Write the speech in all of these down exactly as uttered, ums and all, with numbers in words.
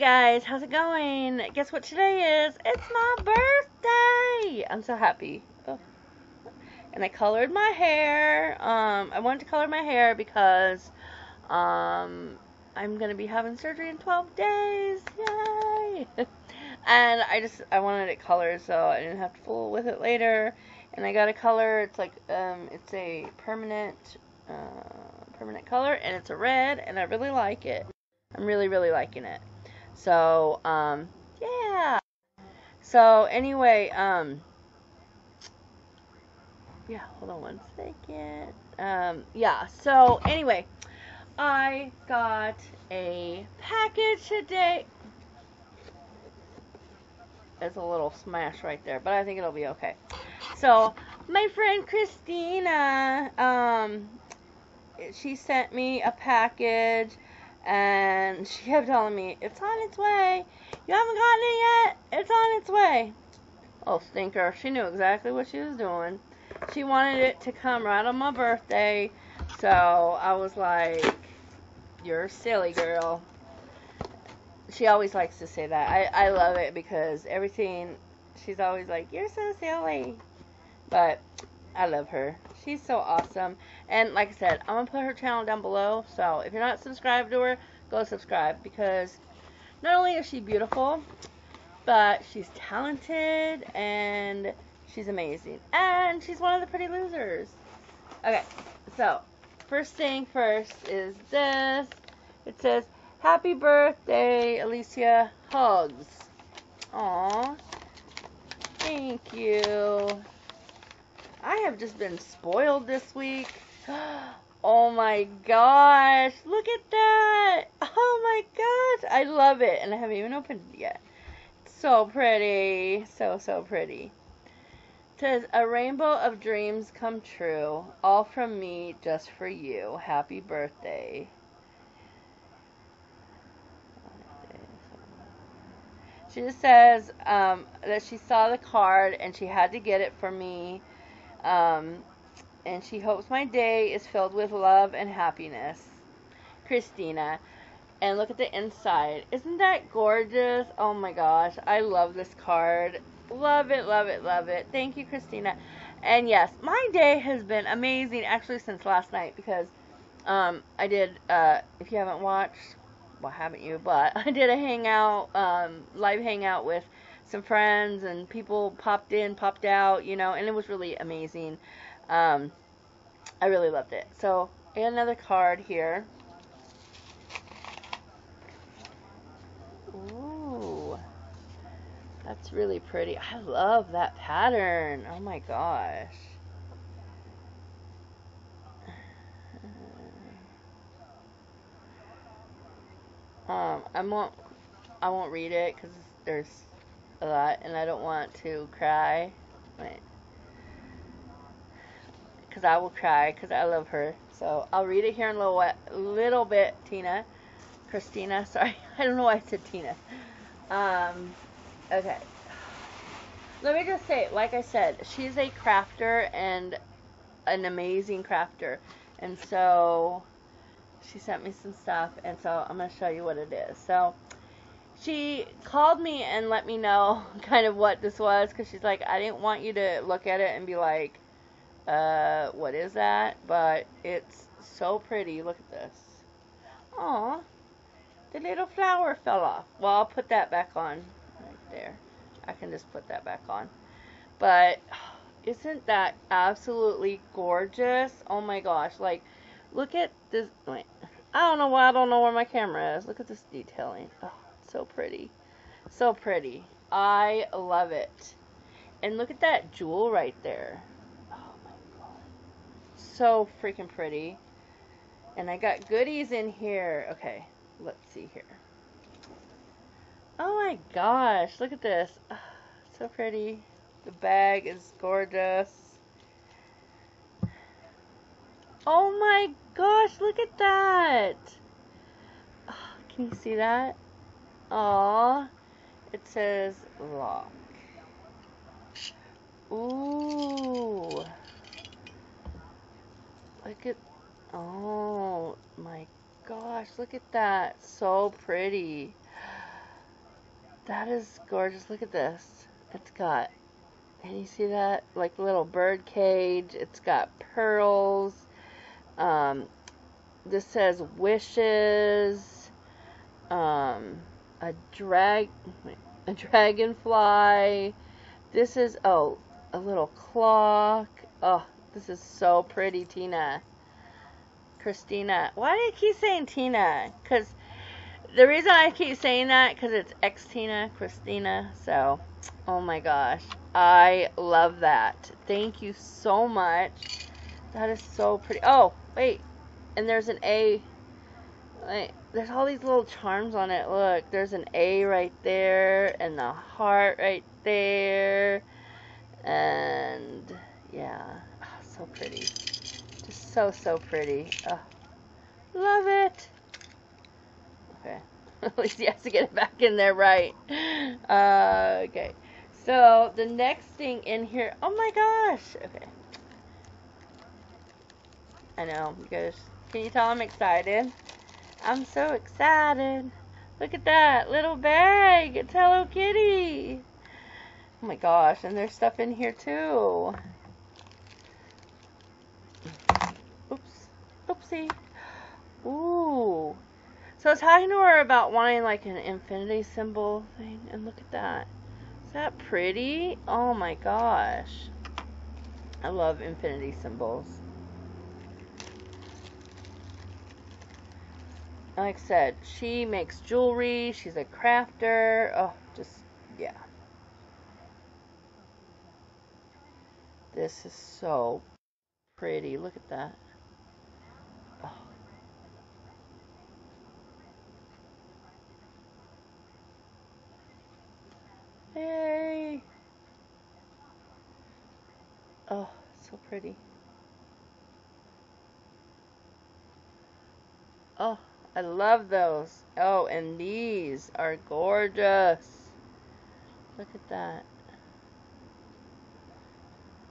Hey guys, how's it going? Guess what today is? It's my birthday! I'm so happy. Oh. And I colored my hair. Um, I wanted to color my hair because um, I'm going to be having surgery in twelve days. Yay! And I just, I wanted it colored so I didn't have to fool with it later. And I got a color. It's like, um, it's a permanent, uh, permanent color. And it's a red. And I really like it. I'm really, really liking it. So, um, yeah. So, anyway, um, yeah, hold on one second. Um, yeah, so, anyway, I got a package today. It's a little smash right there, but I think it'll be okay. So, my friend Christina, um, she sent me a package. And she kept telling me, it's on its way. You haven't gotten it yet. It's on its way. Oh, stinker. She knew exactly what she was doing. She wanted it to come right on my birthday. So I was like, you're silly, girl. She always likes to say that. I, I love it because everything, she's always like, you're so silly. But I love her. She's so awesome. And like I said, I'm going to put her channel down below. So if you're not subscribed to her, go subscribe. Because not only is she beautiful, but she's talented. And she's amazing. And she's one of the pretty losers. Okay. So first thing first is this. It says, happy birthday, Alicia. Hugs. Aw. Thank you. I have just been spoiled this week. Oh my gosh. Look at that. Oh my gosh. I love it. And I haven't even opened it yet. It's so pretty. So, so pretty. It says, a rainbow of dreams come true. All from me, just for you. Happy birthday. She just says um, that she saw the card and she had to get it for me. Um, and she hopes my day is filled with love and happiness. Christina. And look at the inside. Isn't that gorgeous? Oh my gosh. I love this card. Love it, love it, love it. Thank you, Christina. And yes, my day has been amazing actually since last night because, um, I did, uh, if you haven't watched, well, haven't you, but I did a hangout, um, live hangout with some friends, and people popped in, popped out, you know, and it was really amazing. Um, I really loved it. So, I got another card here. Ooh, that's really pretty. I love that pattern. Oh my gosh. Um, I won't, I won't read it because there's a lot, and I don't want to cry, because I will cry, because I love her. So I'll read it here in a little, little bit, Tina, Christina, sorry, I don't know why I said Tina. Um, okay, let me just say, like I said, she's a crafter, and an amazing crafter, and so she sent me some stuff, and so I'm going to show you what it is. So she called me and let me know kind of what this was, because she's like, I didn't want you to look at it and be like, uh, what is that? But it's so pretty. Look at this. Aw, the little flower fell off. Well, I'll put that back on right there. I can just put that back on. But isn't that absolutely gorgeous? Oh my gosh. Like, look at this. Wait, I don't know why I don't know where my camera is. Look at this detailing. Oh. So pretty. So pretty. I love it. And look at that jewel right there. Oh my god. So freaking pretty. And I got goodies in here. Okay, let's see here. Oh my gosh, look at this. Oh, so pretty. The bag is gorgeous. Oh my gosh, look at that. Oh, can you see that? Aww, it says lock. Ooh, look at, oh my gosh, look at that, so pretty. That is gorgeous. Look at this. It's got, and you see that? Like little bird cage. It's got pearls. Um, this says wishes. Um, a drag, a dragonfly. This is, oh, a little clock. Oh, this is so pretty, Tina. Christina. Why do you keep saying Tina? Because the reason I keep saying that, because it's ex-Tina, Christina. So, oh my gosh. I love that. Thank you so much. That is so pretty. Oh, wait. And there's an A. Wait, there's all these little charms on it. Look, there's an A right there, and the heart right there. And, yeah. Oh, so pretty. Just so, so pretty. Oh, love it. Okay. At least he has to get it back in there right. Uh, okay. So, the next thing in here. Oh, my gosh. Okay. I know. You guys, can you tell I'm excited? I'm so excited. Look at that little bag. It's Hello Kitty. Oh, my gosh. And there's stuff in here, too. Oops. Oopsie. Ooh. So I was talking to her about wanting like an infinity symbol thing, and look at that. Is that pretty? Oh my gosh. I love infinity symbols. Like I said, she makes jewelry, she's a crafter. Oh, just, yeah. This is so pretty. Look at that. Yay! Oh, so pretty. Oh, I love those. Oh, and these are gorgeous. Look at that.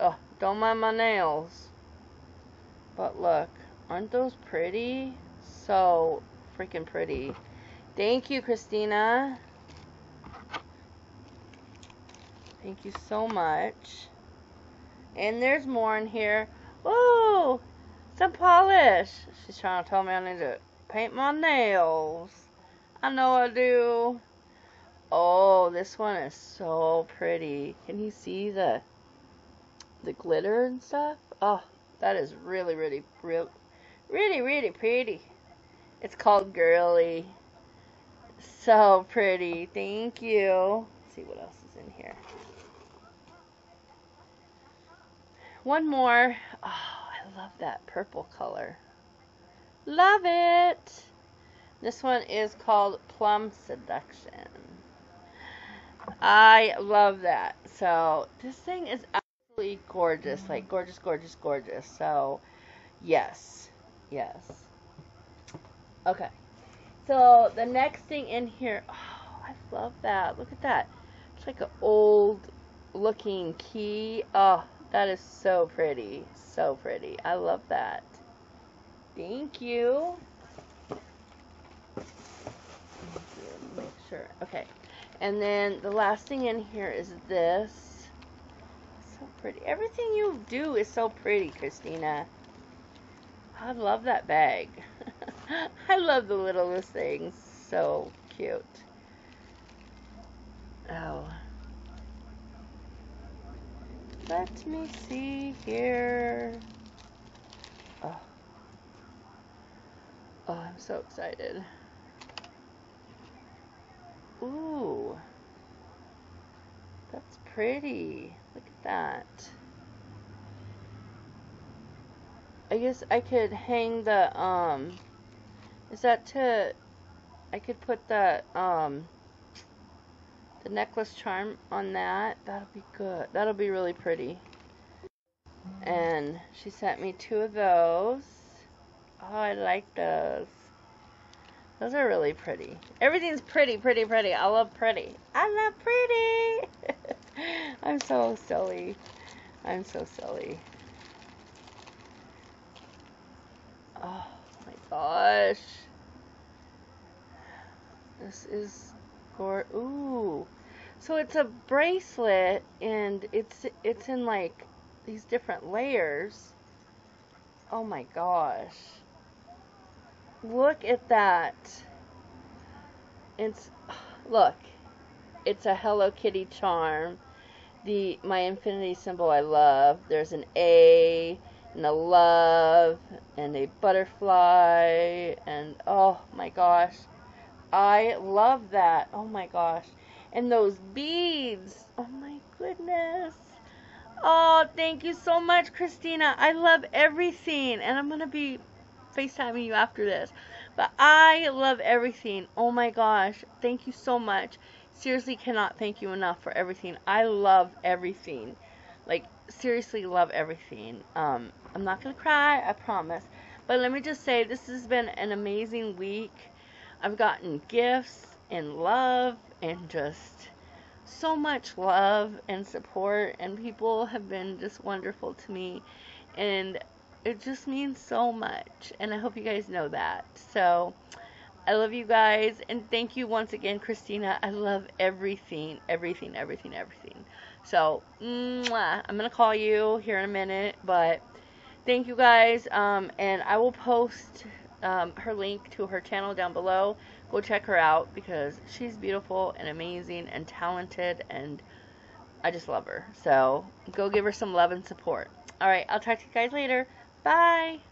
Oh, don't mind my nails. But look, aren't those pretty? So freaking pretty. Thank you, Christina. Thank you so much. And there's more in here. Whoa! Some polish. She's trying to tell me I need to paint my nails. I know I do. Oh, this one is so pretty. Can you see the the glitter and stuff? Oh, that is really, really, really, really, really pretty. It's called Girly. So pretty. Thank you. Let's see what else is in here. One more. Oh, I love that purple color. Love it. This one is called Plum Seduction. I love that. So this thing is absolutely gorgeous. Like gorgeous, gorgeous, gorgeous. So yes. Yes. Okay. So the next thing in here. Oh, I love that. Look at that. It's like an old looking key. Oh. That is so pretty. So pretty. I love that. Thank you. Make sure. Okay. And then the last thing in here is this. So pretty. Everything you do is so pretty, Christina. I love that bag. I love the littlest things. So cute. Oh. Let me see here. Oh. Oh, I'm so excited. Ooh. That's pretty. Look at that. I guess I could hang the, um, is that to, I could put the, um, the necklace charm on that. That'll be good. That'll be really pretty. And she sent me two of those. Oh, I like those. Those are really pretty. Everything's pretty, pretty, pretty. I love pretty. I love pretty. I'm so silly. I'm so silly. Oh my gosh. This is score. Ooh. So it's a bracelet, and it's it's in like these different layers. Oh my gosh. Look at that. It's look. It's a Hello Kitty charm. The my infinity symbol I love. There's an A and a love and a butterfly, and oh my gosh, I love that. Oh my gosh. And those beads. Oh my goodness. Oh, thank you so much, Christina. I love everything, and I'm going to be FaceTiming you after this. But I love everything. Oh my gosh. Thank you so much. Seriously cannot thank you enough for everything. I love everything. Like, seriously love everything. Um, I'm not going to cry, I promise. But let me just say, this has been an amazing week. I've gotten gifts and love and just so much love and support, and people have been just wonderful to me, and it just means so much, and I hope you guys know that. So I love you guys, and thank you once again, Christina. I love everything, everything, everything, everything. So mwah, I'm gonna call you here in a minute, but thank you guys, um, and I will post um, her link to her channel down below. Go check her out, because she's beautiful and amazing and talented, and I just love her. So go give her some love and support. All right, I'll talk to you guys later. Bye.